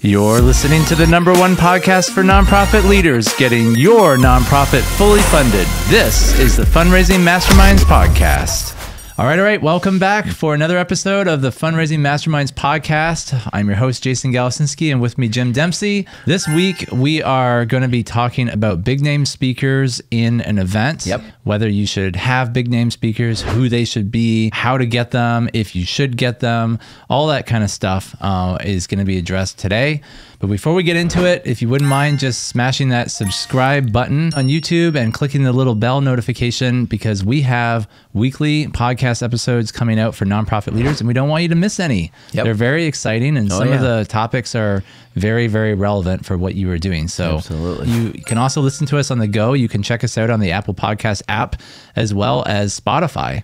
You're listening to the #1 podcast for nonprofit leaders, getting your nonprofit fully funded. This is the Fundraising Masterminds podcast. All right. Welcome back for another episode of the Fundraising Masterminds podcast. I'm your host, Jason Galasinski, and with me, Jim Dempsey. This week, we are going to be talking about big name speakers in an event, whether you should have big name speakers, who they should be, how to get them, if you should get them, all that kind of stuff is going to be addressed today. But before we get into it, if you wouldn't mind just smashing that subscribe button on YouTube and clicking the little bell notification, because we have weekly podcast episodes coming out for nonprofit leaders and we don't want you to miss any. They're very exciting, and some of the topics are very, very relevant for what you are doing. So you can also listen to us on the go. You can check us out on the Apple Podcast app as well as Spotify.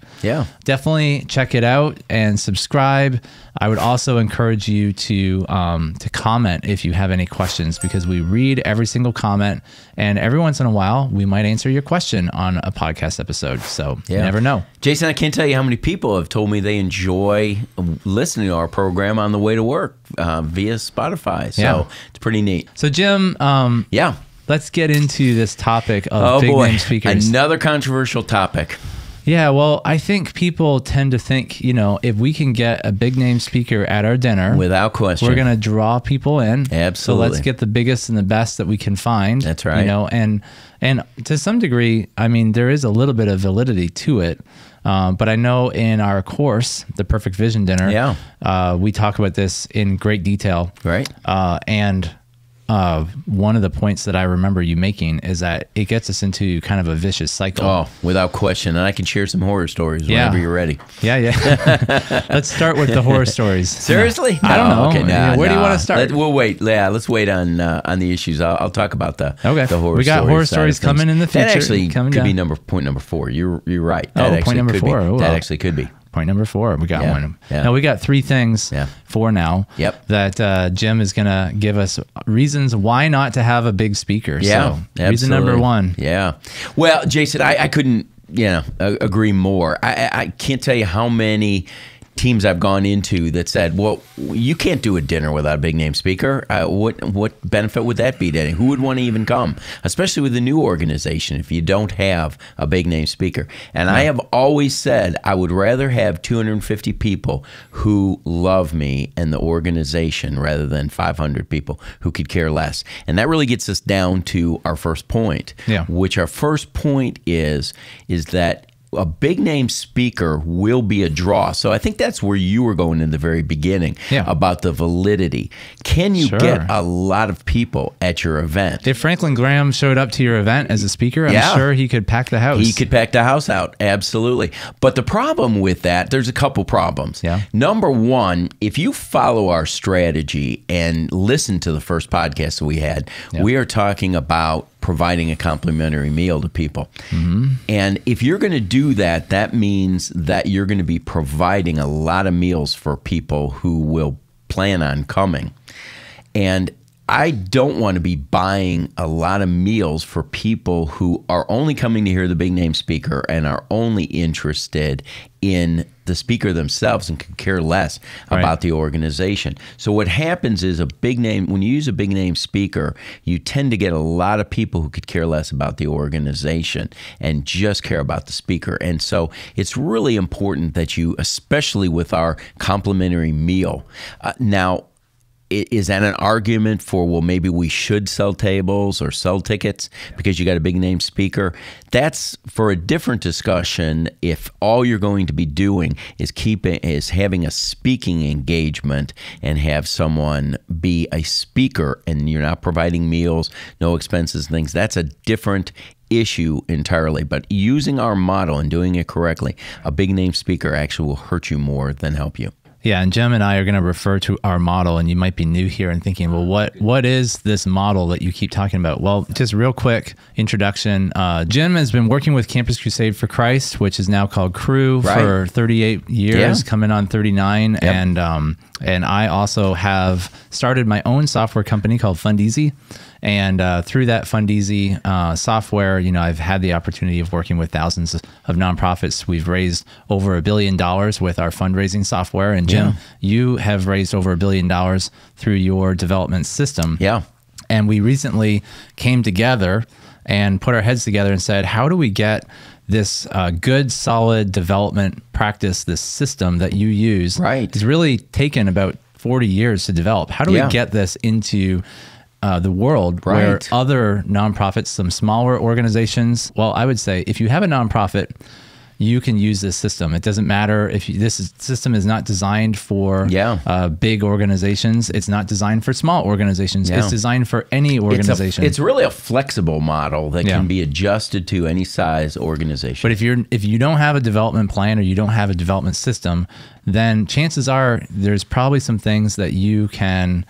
Definitely check it out and subscribe. I would also encourage you to comment if you have any questions, because we read every single comment, and every once in a while we might answer your question on a podcast episode. So you never know. Jason, I can't tell you how many people have told me they enjoy listening to our program on the way to work via Spotify. So it's pretty neat. So Jim, let's get into this topic of big name speakers. Another controversial topic. Yeah, well, I think people tend to think, you know, if we can get a big name speaker at our dinner, without question, we're going to draw people in. Absolutely. So let's get the biggest and the best that we can find. That's right. You know, and to some degree, I mean, there is a little bit of validity to it. But I know in our course, The Perfect Vision Dinner, we talk about this in great detail. Right. And one of the points that I remember you making is that it gets us into kind of a vicious cycle. Oh, without question. And I can share some horror stories whenever you're ready. Yeah. Let's start with the horror stories. Seriously? No. I don't know. Okay, where do you want to start? We'll wait. Yeah, let's wait on the issues. I'll talk about the horror stories. We got horror stories coming in the future. That actually could be point number 4. You're right. Oh, point number 4. That actually could be. Point number 4. We got one. Now we got 3 things for now that Jim is going to give us reasons why not to have a big speaker. So reason number 1. Well, Jason, I couldn't agree more. I can't tell you how many teams I've gone into that said, well, you can't do a dinner without a big name speaker. What benefit would that be to anyone? Who would want to even come, especially with a new organization, if you don't have a big name speaker? And I have always said I would rather have 250 people who love me and the organization rather than 500 people who could care less. And that really gets us down to our first point, which our first point is that a big name speaker will be a draw. So I think that's where you were going in the very beginning about the validity. Can you get a lot of people at your event? If Franklin Graham showed up to your event as a speaker, I'm sure he could pack the house. He could pack the house out, absolutely. But the problem with that, there's a couple problems. Number 1, if you follow our strategy and listen to the first podcast that we had, we are talking about providing a complimentary meal to people. And if you're going to do that, that means that you're going to be providing a lot of meals for people who will plan on coming. And I don't want to be buying a lot of meals for people who are only coming to hear the big name speaker and are only interested in the speaker themselves and could care less about the organization. So what happens is when you use a big name speaker, you tend to get a lot of people who could care less about the organization and just care about the speaker. And so it's really important that you, especially with our complimentary meal, now, is that an argument for, well, maybe we should sell tables or sell tickets because you got a big name speaker? That's for a different discussion. If all you're going to be doing is having a speaking engagement and have someone be a speaker and you're not providing meals, no expenses, things, that's a different issue entirely. But using our model and doing it correctly, a big name speaker actually will hurt you more than help you. Yeah, and Jim and I are going to refer to our model, and you might be new here and thinking, well, what is this model that you keep talking about? Well, just real quick introduction. Jim has been working with Campus Crusade for Christ, which is now called Crew, for 38 years, coming on 39. And I also have started my own software company called FundEasy. And through that FundEasy software, you know, I've had the opportunity of working with thousands of nonprofits. We've raised over $1 billion with our fundraising software. And Jim, you have raised over $1 billion through your development system. Yeah. And we recently came together and put our heads together and said, how do we get this good, solid development practice, this system that you use? Right. It's really taken about 40 years to develop. How do we get this into the world where other nonprofits, some smaller organizations, well, I would say if you have a nonprofit, you can use this system. It doesn't matter if you, this system is not designed for big organizations. It's not designed for small organizations. It's designed for any organization. It's really a flexible model that can be adjusted to any size organization. But if you don't have a development plan or you don't have a development system, then chances are there's probably some things that you can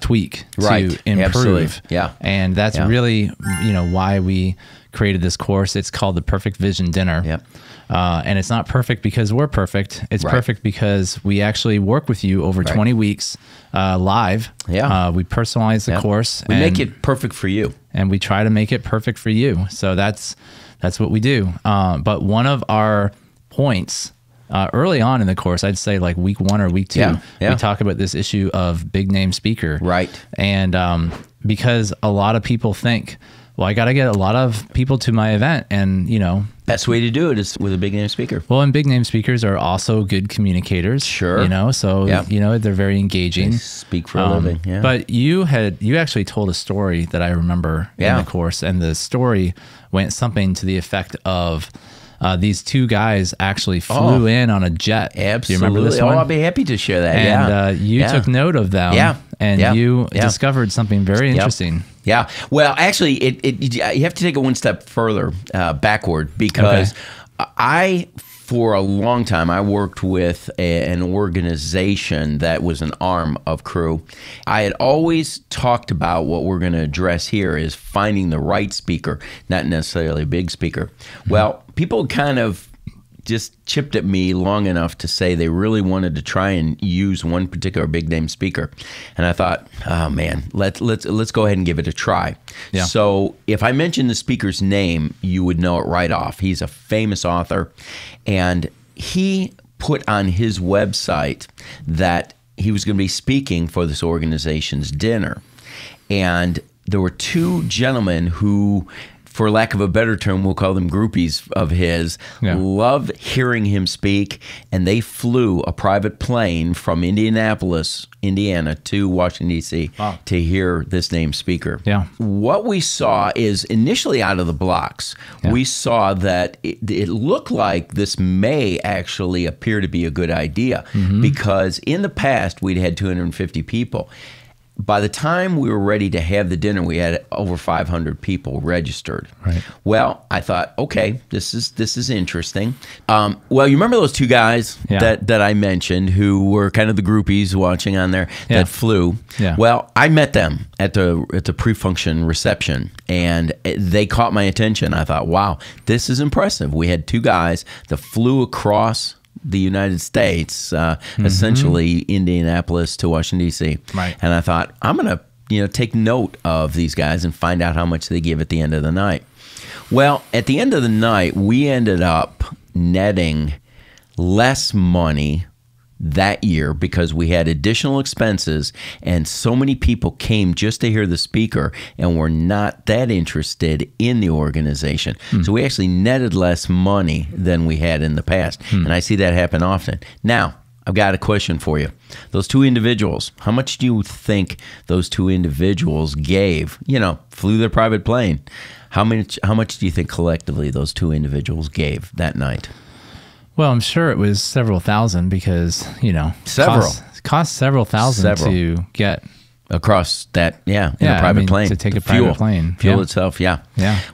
tweak to improve. Absolutely. Yeah. And that's really, you know, why we created this course. It's called The Perfect Vision Dinner. Yep. And it's not perfect because we're perfect. It's perfect because we actually work with you over 20 weeks live. Yeah. We personalize the course. We make it perfect for you. And we try to make it perfect for you. So that's what we do. But one of our points early on in the course, I'd say like week one or week two, we talk about this issue of big name speaker. Right. And because a lot of people think, well, I got to get a lot of people to my event, and you know, best way to do it is with a big name speaker. Well, and big name speakers are also good communicators. Sure. You know, so you know, they're very engaging. They speak for a living. Yeah. But you actually told a story that I remember in the course, and the story went something to the effect of these two guys actually flew in on a jet. Absolutely. Do you remember this one? I'll be happy to share that. And you took note of them. Yeah. And you discovered something very interesting. Yeah. Well, actually, you have to take it one step further backward, because for a long time, I worked with an organization that was an arm of Crew. I had always talked about what we're going to address here is finding the right speaker, not necessarily a big speaker. Mm-hmm. Well, people kind of just chipped at me long enough to say they really wanted to try and use one particular big name speaker, and I thought, oh man, let's go ahead and give it a try. Yeah. So if I mentioned the speaker's name, you would know it right off. He's a famous author, and he put on his website that he was going to be speaking for this organization's dinner, and there were two gentlemen who, for lack of a better term, we'll call them groupies of his, loved hearing him speak, and they flew a private plane from Indianapolis, Indiana, to Washington, D.C. Wow. to hear this named speaker. Yeah. What we saw is, initially out of the blocks, we saw that it looked like this may actually appear to be a good idea, because in the past, we'd had 250 people. By the time we were ready to have the dinner, we had over 500 people registered. Right. Well, I thought, okay, this is interesting. Well, you remember those two guys that I mentioned who were kind of the groupies watching on there that flew? Yeah. Well, I met them at the pre-function reception, and they caught my attention. I thought, wow, this is impressive. We had two guys that flew across the United States, essentially Indianapolis to Washington, D.C. Right. And I thought, I'm going to take note of these guys and find out how much they give at the end of the night. Well, at the end of the night, we ended up netting less money that year because we had additional expenses, and so many people came just to hear the speaker and were not that interested in the organization. So we actually netted less money than we had in the past, and I see that happen often. Now, I've got a question for you. Those two individuals, how much do you think those two individuals gave? You know, flew their private plane. How much do you think collectively those two individuals gave that night? Well, I'm sure it was several thousand, because, you know, cost several thousand to get across that, in a private plane. To take a private plane. Fuel itself, yeah.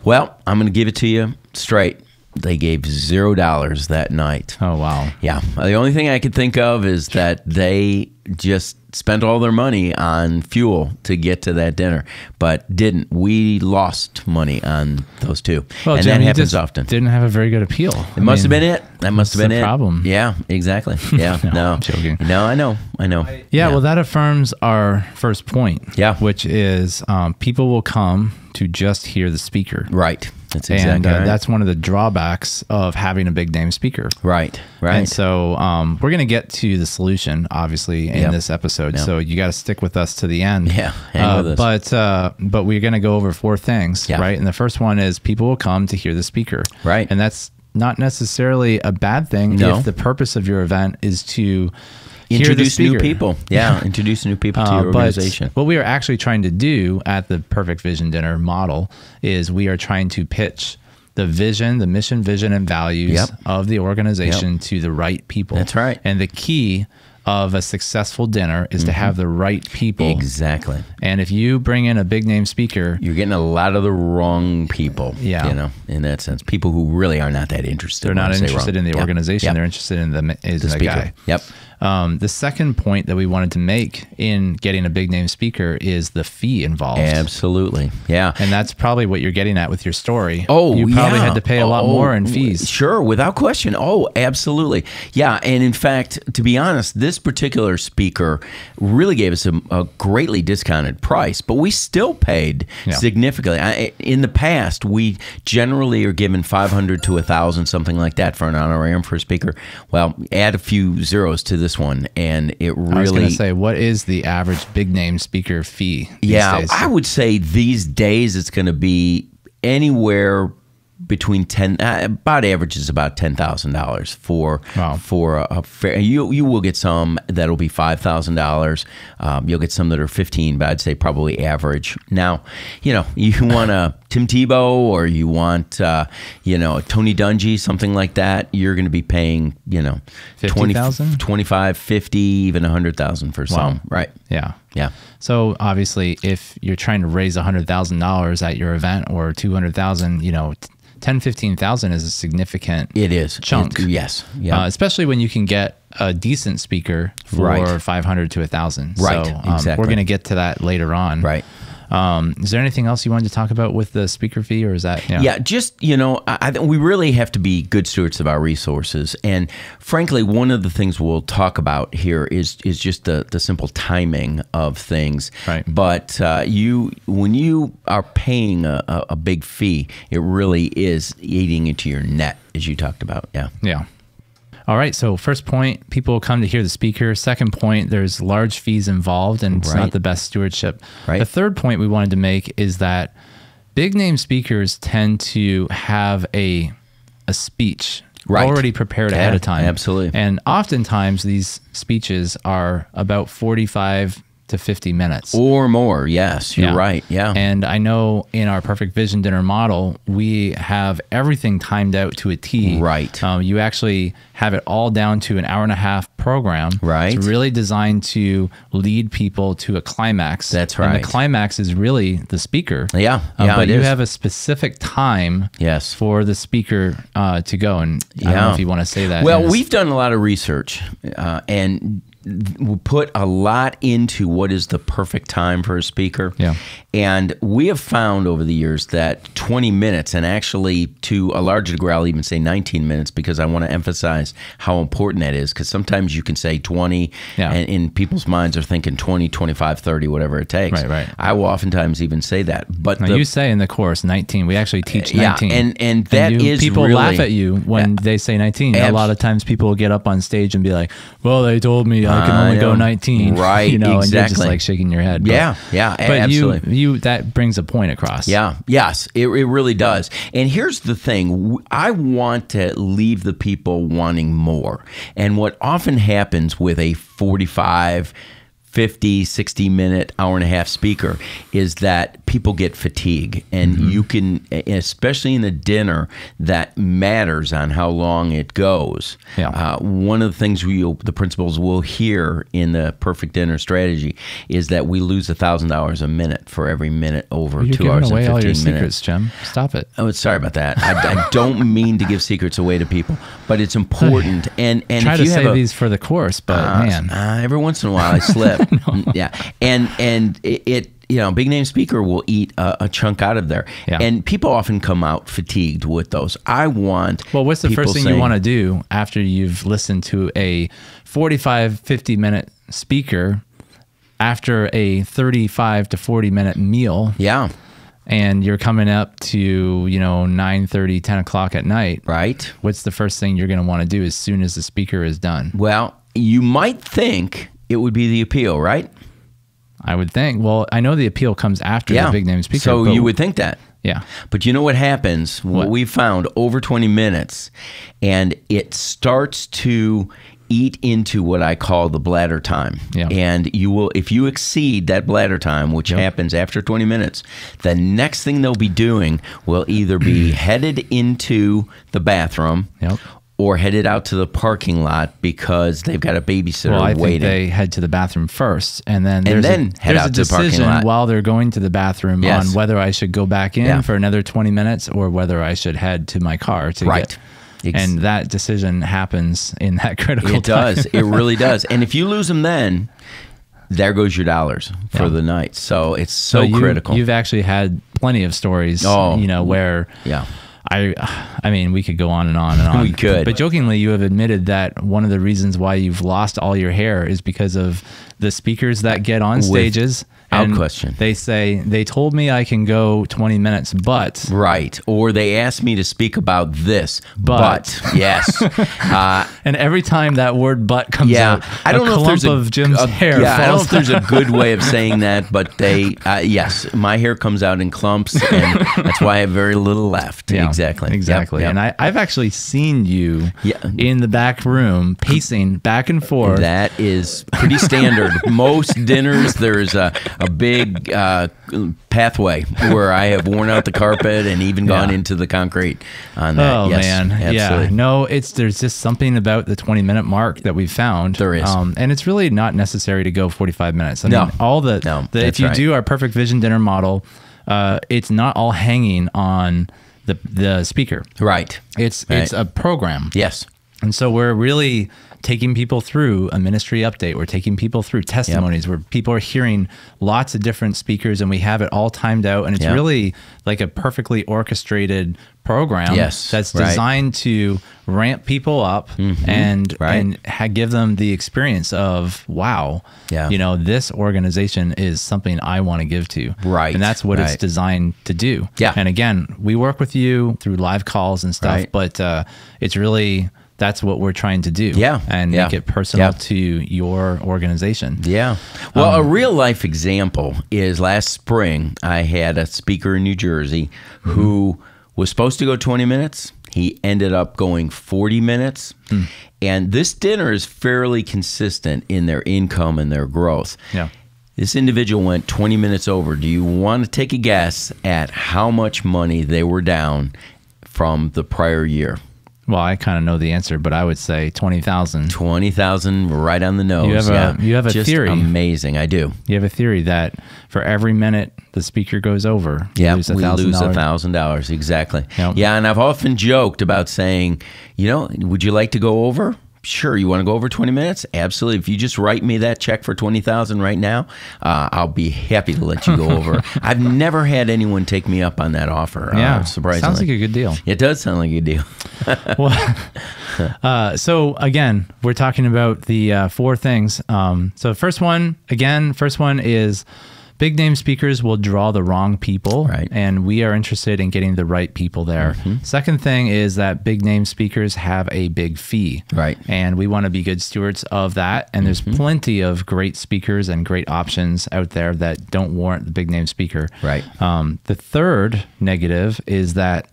Well, I'm going to give it to you straight. They gave $0 that night. Oh, wow. Yeah. The only thing I could think of is that they just spent all their money on fuel to get to that dinner, but didn't. We lost money on those two. Well, and Jim, that happens often. Didn't have a very good appeal. It must have been it. That must have been the problem. Yeah, exactly. Yeah, no. I'm joking. No, I know. I know. Yeah, well, that affirms our first point, which is people will come to just hear the speaker. Right. That's exactly right. That's one of the drawbacks of having a big name speaker. Right, right. And so we're going to get to the solution, obviously, in this episode. Yep. So you got to stick with us to the end. Yeah, with us. But we're going to go over four things, right? And the first one is people will come to hear the speaker. Right. And that's not necessarily a bad thing if the purpose of your event is to introduce new people. Yeah, introduce new people to your organization. But what we are actually trying to do at the Perfect Vision Dinner model is we are trying to pitch the vision, the mission, vision, and values of the organization to the right people. That's right. And the key of a successful dinner is to have the right people. Exactly. And if you bring in a big name speaker, you're getting a lot of the wrong people. Yeah. You know, in that sense, people who really are not that interested. They're not interested in the organization. They're interested in the guy. Yep. The second point that we wanted to make in getting a big name speaker is the fee involved. Absolutely. Yeah. And that's probably what you're getting at with your story. Oh, you probably had to pay a lot more in fees. Sure. Without question. Oh, absolutely. Yeah. And in fact, to be honest, this particular speaker really gave us a greatly discounted price, but we still paid significantly. In the past, we generally are given $500 to $1,000, something like that, for an honorarium for a speaker. Well, add a few zeros to this one, and it really... I was going to say, what is the average big-name speaker fee these days? I would say these days it's going to be anywhere between about $10,000 for a fair. You will get some that'll be $5,000. You'll get some that are 15, but I'd say probably average. Now, you know, you want a Tim Tebow, or you want you know, a Tony Dungy, something like that. You're going to be paying, you know, 20,000, 25, 50, even 100,000 for some, right? Yeah. Yeah. So obviously, if you're trying to raise $100,000 at your event, or $200,000, you know, 10-15,000 is a significant chunk. Yes. Yeah. Especially when you can get a decent speaker for 500 to 1,000. Right. So, exactly. We're going to get to that later on. Right. Is there anything else you wanted to talk about with the speaker fee, or is that? Yeah, just, you know, we really have to be good stewards of our resources. And frankly, one of the things we'll talk about here is just the simple timing of things. Right. But when you are paying a big fee, it really is eating into your net, as you talked about. Yeah. Yeah. All right, so first point, people come to hear the speaker. Second point, there's large fees involved, and it's not the best stewardship. Right. The third point we wanted to make is that big name speakers tend to have a speech already prepared ahead of time. Absolutely. And oftentimes these speeches are about 45 to 50 minutes. Or more, yes, you're right, yeah. And I know in our Perfect Vision Dinner model, we have everything timed out to a T. Right. You actually have it all down to an hour-and-a-half program. Right. It's really designed to lead people to a climax. That's right. And the climax is really the speaker. Yeah, but you have a specific time for the speaker to go, and I don't know if you want to say that. Well, we've done a lot of research, and we put a lot into what is the perfect time for a speaker. Yeah. And we have found over the years that 20 minutes, and actually to a larger degree, I'll even say 19 minutes, because I want to emphasize how important that is, because sometimes you can say 20, and in people's minds are thinking 20, 25, 30, whatever it takes. Right, right. I will oftentimes even say that. But now you say in the course 19. We actually teach 19. Yeah, and that is people really laugh at you when they say 19. A lot of times people will get up on stage and be like, well, they told me I can only go 19, right? You know, exactly. And you're just like shaking your head. But, yeah, but absolutely. You that brings a point across. Yeah, yes, it really does. And here's the thing: I want to leave the people wanting more. And what often happens with a 45, 50, 60 minute, hour and a half speaker is that people get fatigue, and you can, especially in a dinner that matters on how long it goes. Yeah. One of the things the principals will hear in the Perfect Dinner strategy is that we lose $1,000 a minute for every minute over 2 hours and 15 minutes. You're giving away all your secrets, Jim. Stop it. Oh, sorry about that. I don't mean to give secrets away to people, but it's important. And try if you to save these for the course, but man, every once in a while I slip. Yeah, and it you know, big name speaker will eat a chunk out of there. Yeah. And people often come out fatigued with those. I want Well, what's the first thing you want to do after you've listened to a 45, 50-minute speaker after a 35 to 40-minute meal? Yeah. And you're coming up to, you know, 9:30, 10 o'clock at night. Right. What's the first thing you're going to want to do as soon as the speaker is done? Well, you might think it would be the appeal, right? I would think. Well, I know the appeal comes after the big name speaker. So you would think that. Yeah. But you know what happens? What we found over 20 minutes, and it starts to eat into what I call the bladder time. Yeah. And you will, if you exceed that bladder time, which happens after 20 minutes, the next thing they'll be doing will either be headed into the bathroom or headed out to the parking lot because they've got a babysitter waiting. Well, I think they head to the bathroom first, and then there's a decision while they're going to the bathroom on whether I should go back in for another 20 minutes or whether I should head to my car to get... And that decision happens in that critical time. It does. It really does. And if you lose them then, there goes your dollars for the night. So it's so critical. You've actually had plenty of stories, you know, where... Yeah. I mean, we could go on and on and on. We could. But jokingly, you have admitted that one of the reasons why you've lost all your hair is because of the speakers that get on stages. Without question. They say, they told me I can go 20 minutes, but. Right. Or they asked me to speak about this, but. Yes. And every time that word but comes out, I don't know if there's a clump of Jim's hair. Yeah, I don't know if there's a good way of saying that, but they, yes, my hair comes out in clumps, and that's why I have very little left. Yeah. Exactly. Exactly. Yep. And I've actually seen you in the back room pacing back and forth. That is pretty standard. Most dinners, there's a big pathway where I have worn out the carpet and even gone into the concrete on that. Oh, yes, man. Absolutely. Yeah. No, there's just something about the 20-minute mark that we've found. There is. And it's really not necessary to go 45 minutes. I mean, all if you do our Perfect Vision Dinner model, it's not all hanging on the speaker. Right. It's a program. Yes. And so we're really taking people through a ministry update. We're taking people through testimonies where people are hearing lots of different speakers, and we have it all timed out. And it's really like a perfectly orchestrated program that's designed to ramp people up and give them the experience of, wow, you know, this organization is something I want to give to. Right. And that's what it's designed to do. Yeah. And again, we work with you through live calls and stuff, but it's really... That's what we're trying to do and make it personal to your organization. Yeah. Well, a real life example is last spring, I had a speaker in New Jersey who was supposed to go 20 minutes. He ended up going 40 minutes. And this dinner is fairly consistent in their income and their growth. Yeah. This individual went 20 minutes over. Do you want to take a guess at how much money they were down from the prior year? Well, I kind of know the answer, but I would say 20,000. 20,000, right on the nose. You have a just theory. Amazing, I do. You have a theory that for every minute the speaker goes over, we lose $1,000. Exactly. Yep. Yeah, and I've often joked about saying, you know, would you like to go over? Sure, you want to go over 20 minutes? Absolutely. If you just write me that check for $20,000 right now, I'll be happy to let you go over. I've never had anyone take me up on that offer. Yeah, surprisingly. Sounds like a good deal. It does sound like a good deal. Well, so again, we're talking about the four things. So first one is big name speakers will draw the wrong people, and we are interested in getting the right people there. Second thing is that big name speakers have a big fee, and we want to be good stewards of that. And there's plenty of great speakers and great options out there that don't warrant the big name speaker. The third negative is that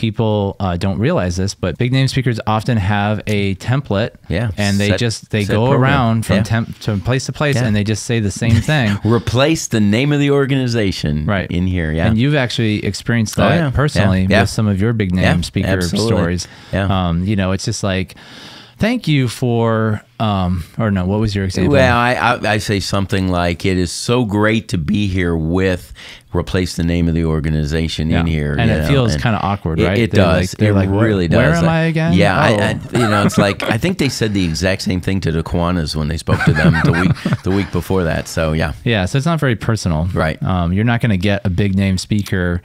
people don't realize this, but big name speakers often have a template, and they go around from place to place and they just say the same thing. Replace the name of the organization in here. Yeah. And you've actually experienced that personally with some of your big name speaker stories. Yeah. You know, it's just like, thank you for, or no, what was your example? Well, I say something like, it is so great to be here with, replace the name of the organization in here. And it feels kind of awkward, right? It does. It really does. Where am I again? Yeah, you know, it's like, I think they said the exact same thing to the Kiwanis when they spoke to them the week before that, so yeah. Yeah, so it's not very personal. Right. You're not going to get a big name speaker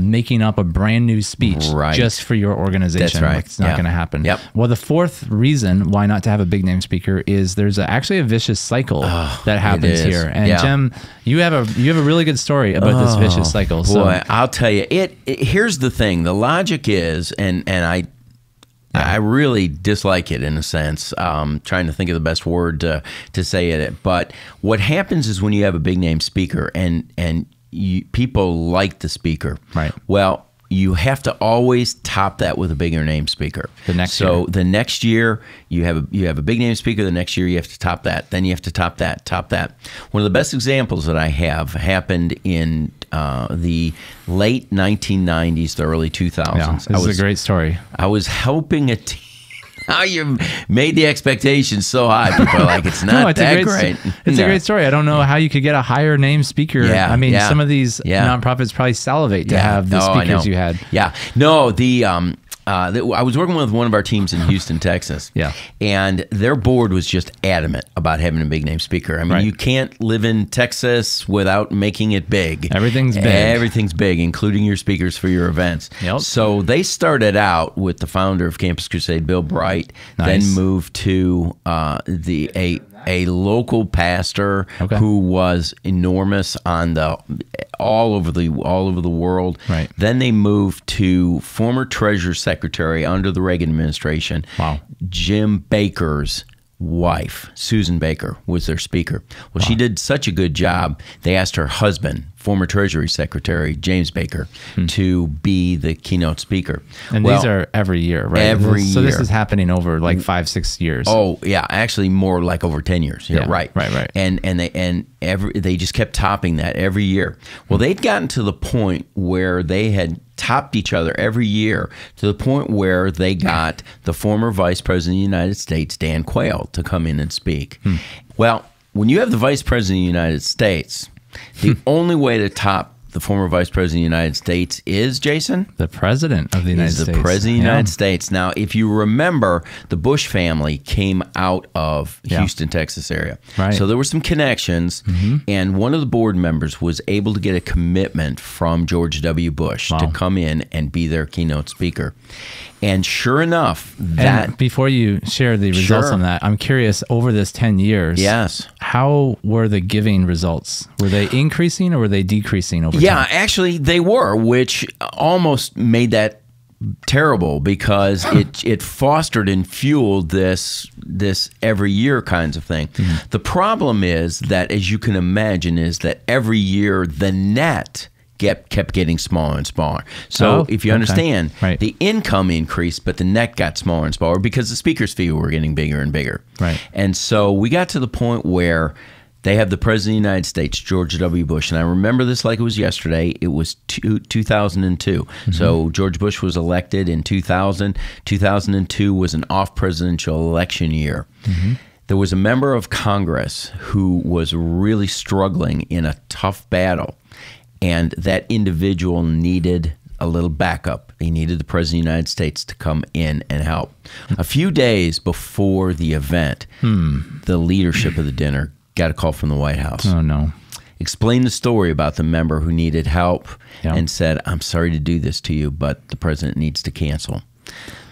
making up a brand new speech just for your organization. That's right. It's not going to happen. Yep. Well, the fourth reason why not to have a big name speaker is there's actually a vicious cycle that happens here. And Jim, you have a really good story about this vicious cycle. So. Boy, I'll tell you, here's the thing. The logic is, and I really dislike it in a sense, trying to think of the best word to say it. But what happens is when you have a big name speaker and people like the speaker. Right. Well, you have to always top that with a bigger name speaker. The next year you have a big name speaker. The next year you have to top that. Then you have to top that. Top that. One of the best examples that I have happened in the late 1990s, the early 2000s. Yeah, this is a great story. I was helping a team. Now you made the expectations so high. People are like, it's not that great. It's a great story. I don't know how you could get a higher name speaker. Yeah, I mean, some of these nonprofits probably salivate to have the speakers you had. Yeah. No, I was working with one of our teams in Houston, Texas. Yeah. And their board was just adamant about having a big name speaker. I mean, you can't live in Texas without making it big. Everything's big. Everything's big, including your speakers for your events. Yep. So they started out with the founder of Campus Crusade, Bill Bright, then moved to a local pastor who was enormous all over the world. Right. Then they moved to former Treasury Secretary under the Reagan administration. Wow. Jim Baker's wife, Susan Baker, was their speaker. Well, she did such a good job, they asked her husband, former Treasury Secretary James Baker, to be the keynote speaker. And these are every year, right? Every year. So this is happening over like 5-6 years. Oh, yeah, actually more like over 10 years. Yeah, right. And they just kept topping that every year. Well, they'd gotten to the point where they had topped each other every year to the point where they got the former Vice President of the United States, Dan Quayle, to come in and speak. Hmm. Well, when you have the Vice President of the United States, the only way to top the former Vice President of the United States is, Jason? The President of the United States. He's the President of the United States. Now, if you remember, the Bush family came out of Houston, Texas area. Right. So there were some connections, and one of the board members was able to get a commitment from George W. Bush to come in and be their keynote speaker. And sure enough, and before you share the results on that, I'm curious, over this 10 years, how were the giving results? Were they increasing or were they decreasing over time? Yeah, actually they were, which almost made that terrible because it fostered and fueled this every year kinds of thing. The problem is that, as you can imagine, is that every year the net kept getting smaller and smaller. So if you understand, the income increased, but the net got smaller and smaller because the speaker's fee were getting bigger and bigger. Right. And so we got to the point where they have the President of the United States, George W. Bush, and I remember this like it was yesterday. It was 2002. So George Bush was elected in 2000. 2002 was an off-presidential election year. There was a member of Congress who was really struggling in a tough battle. And that individual needed a little backup. He needed the President of the United States to come in and help. A few days before the event, the leadership of the dinner got a call from the White House. Oh, no. Explained the story about the member who needed help and said, I'm sorry to do this to you, but the president needs to cancel.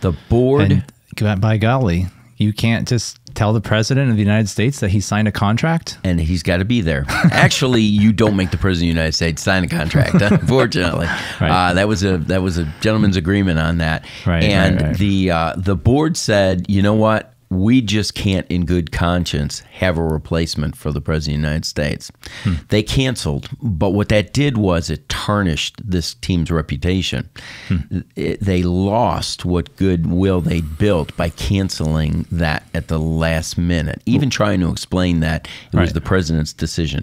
The board... And by golly, you can't just... tell the President of the United States that he signed a contract? And he's got to be there. Actually, you don't make the President of the United States sign a contract, unfortunately. That was a gentleman's agreement on that. The board said, you know what? we just can't, in good conscience, have a replacement for the President of the United States. Hmm. They canceled, but what that did was it tarnished this team's reputation. Hmm. They lost what goodwill they'd built by canceling that at the last minute, even trying to explain that it was the President's decision.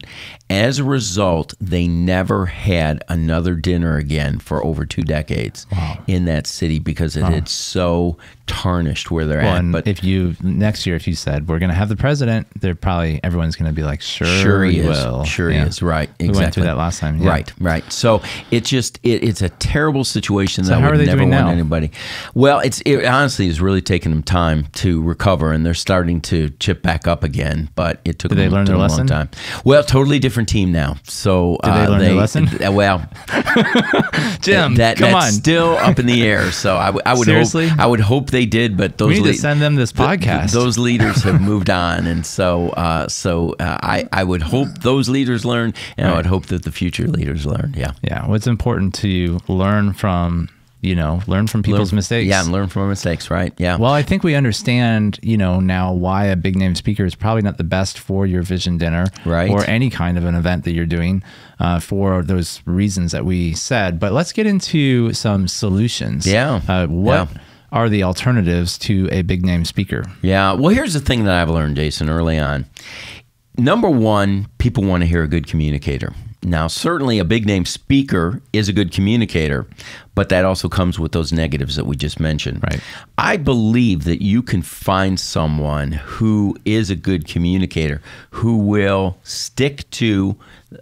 As a result, they never had another dinner again for over 2 decades in that city because it had so tarnished where they're at. But if you next year, if you said we're going to have the president, they're probably everyone's going to be like, sure he is, right? Exactly. We went through that last time, right. So it's just it's a terrible situation that I would never want anybody. Well, it honestly is really taking them time to recover, and they're starting to chip back up again. But it took them a long time. Well, totally different team now. So did they learn their lesson? Well, Jim, that's still up in the air. So I would hope they did, but those we need to send them this podcast. Those leaders have moved on, and so I would hope those leaders learn, and I would hope that the future leaders learn. Yeah, yeah. What's important to you? Learn from people's mistakes. Yeah, and learn from our mistakes. Right. Yeah. Well, I think we understand now why a big name speaker is probably not the best for your vision dinner, or any kind of an event that you're doing. For those reasons that we said, but let's get into some solutions. Yeah. What are the alternatives to a big name speaker? Yeah, well, here's the thing that I've learned, Jason, early on. Number one, people want to hear a good communicator. Now, certainly a big name speaker is a good communicator, but that also comes with those negatives that we just mentioned. Right. I believe that you can find someone who is a good communicator, who will stick to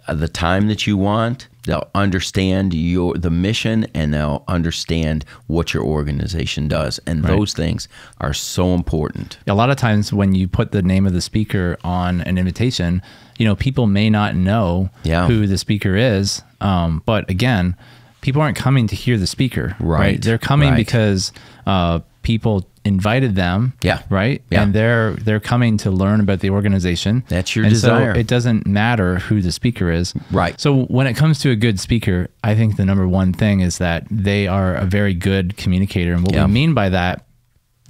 the time that you want. They'll understand the mission, and they'll understand what your organization does. And those things are so important. A lot of times when you put the name of the speaker on an invitation, people may not know who the speaker is. But again, people aren't coming to hear the speaker. Right. They're coming because people invited them. Yeah. Right. Yeah. And they're coming to learn about the organization. That's your desire. So it doesn't matter who the speaker is. Right. So when it comes to a good speaker, I think the number one thing is that they are a very good communicator. And what we mean by that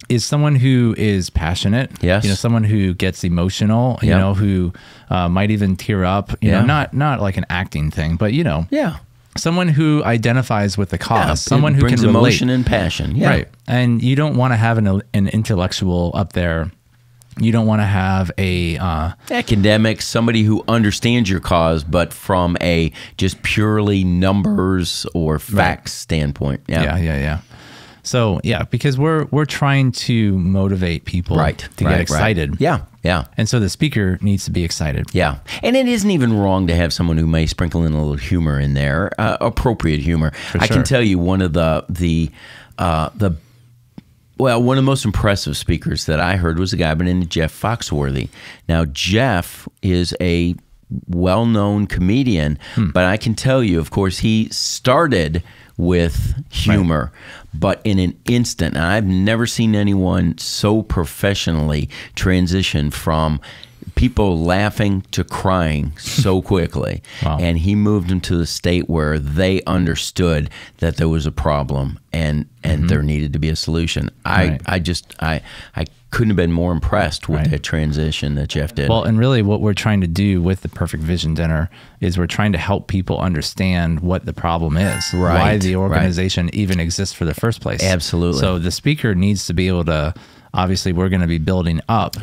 is someone who is passionate, someone who gets emotional, who might even tear up, know, not like an acting thing, but someone who identifies with the cause, someone who brings emotion and passion. Yeah. Right. And you don't want to have an intellectual up there. You don't want to have a academic, somebody who understands your cause, but from a just purely numbers or facts standpoint. Yeah. Yeah. So yeah, because we're trying to motivate people to get excited. Yeah. Yeah. And so the speaker needs to be excited. Yeah. And it isn't even wrong to have someone who may sprinkle in a little humor in there, appropriate humor. I can tell you one of one of the most impressive speakers that I heard was a guy by the name of Jeff Foxworthy. Now, Jeff is a well-known comedian, but I can tell you, of course, he started with humor, but in an instant, and I've never seen anyone so professionally transition from people laughing to crying so quickly. And he moved them to the state where they understood that there was a problem and there needed to be a solution. I couldn't have been more impressed with that transition that Jeff did. Well, and really what we're trying to do with the Perfect Vision Dinner is we're trying to help people understand what the problem is, why the organization even exists for the first place. Absolutely. So the speaker needs to be able to, obviously we're going to be building up,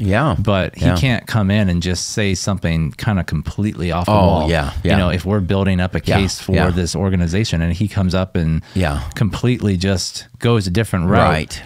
but he can't come in and just say something kind of completely off the wall. You know, if we're building up a case for this organization and he comes up and completely just goes a different route,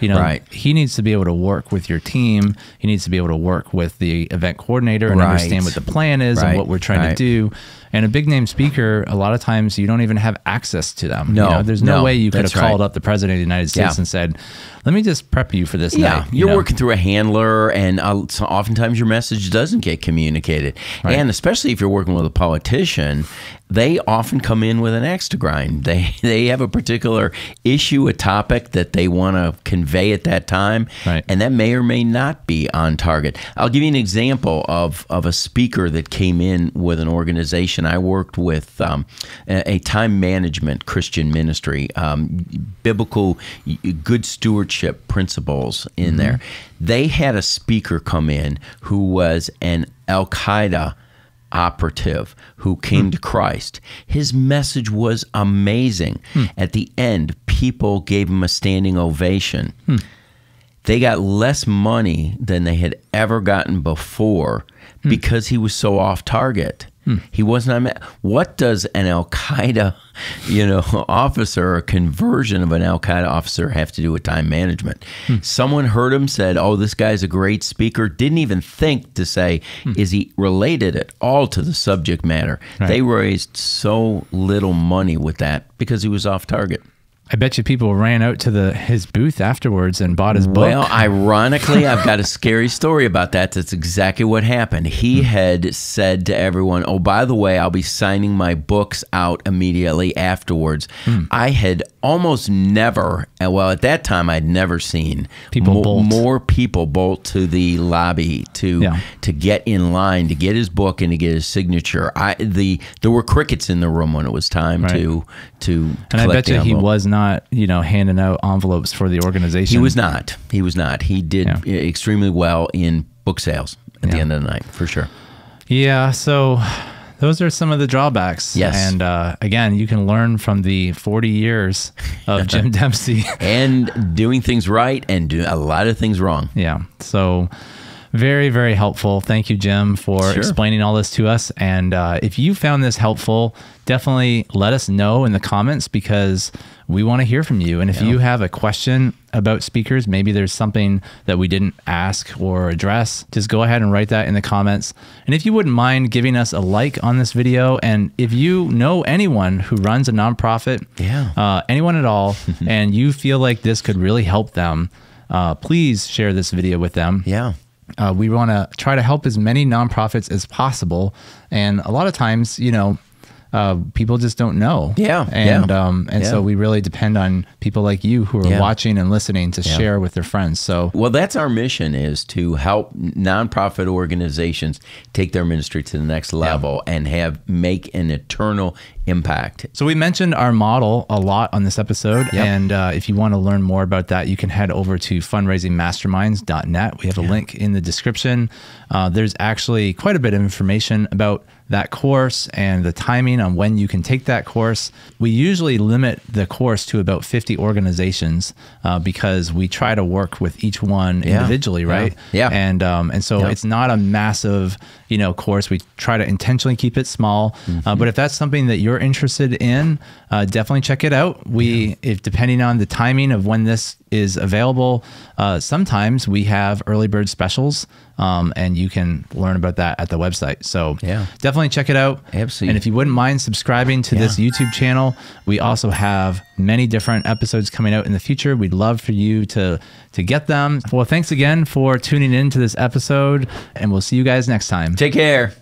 he needs to be able to work with your team. He needs to be able to work with the event coordinator and understand what the plan is and what we're trying to do. And a big name speaker, a lot of times you don't even have access to them. No, there's no way you could have called up the President of the United States and said, let me just prep you for this night. You're working through a handler, and so oftentimes your message doesn't get communicated. And especially if you're working with a politician, they often come in with an axe to grind. They have a particular issue, a topic that they want to convey at that time, right, and that may or may not be on target. I'll give you an example of a speaker that came in with an organization. I worked with a time management Christian ministry, biblical good stewardship principles in mm-hmm. there. They had a speaker come in who was an Al-Qaeda operative who came to Christ. His message was amazing. At the end, people gave him a standing ovation. They got less money than they had ever gotten before because he was so off target. He wasn't. What does an Al-Qaeda, officer, a conversion of an Al-Qaeda officer, have to do with time management? Someone heard him, said, "Oh, this guy's a great speaker." Didn't even think to say, "Is he related at all to the subject matter?" Right. They raised so little money with that because he was off target. I bet you people ran out to his booth afterwards and bought his book. Well, ironically, I've got a scary story about that. That's exactly what happened. He had said to everyone, "Oh, by the way, I'll be signing my books out immediately afterwards." I had almost never, well, at that time, I'd never seen more people bolt to the lobby to get in line to get his book and to get his signature. There were crickets in the room when it was time to collect. I bet you he was not, handing out envelopes for the organization. He was not. He was not. He did extremely well in book sales at the end of the night, for sure. Yeah, so those are some of the drawbacks. Yes. And again, you can learn from the 40 years of Jim Dempsey. And doing things right and doing a lot of things wrong. Yeah. So very, very helpful. Thank you, Jim, for explaining all this to us. And if you found this helpful, definitely let us know in the comments, because we want to hear from you. And if you have a question about speakers, maybe there's something that we didn't ask or address, just go ahead and write that in the comments. And if you wouldn't mind giving us a like on this video, and if you know anyone who runs a nonprofit, anyone at all, and you feel like this could really help them, please share this video with them. Yeah. We want to try to help as many nonprofits as possible. And a lot of times, people just don't know. Yeah. And, so we really depend on people like you who are watching and listening to share with their friends. So, well, that's our mission, is to help nonprofit organizations take their ministry to the next level and make an eternal impact. So we mentioned our model a lot on this episode. And if you want to learn more about that, you can head over to fundraisingmasterminds.net. We have a link in the description. There's actually quite a bit of information about that course and the timing on when you can take that course. We usually limit the course to about 50 organizations because we try to work with each one individually, right? Yeah. And so it's not a massive, course. We try to intentionally keep it small. But if that's something that you're interested in, definitely check it out. If depending on the timing of when this is available, sometimes we have early bird specials, and you can learn about that at the website. So definitely check it out. Absolutely. And if you wouldn't mind subscribing to this YouTube channel, we also have many different episodes coming out in the future. We'd love for you to get them. Well, thanks again for tuning in to this episode, and we'll see you guys next time. Take care.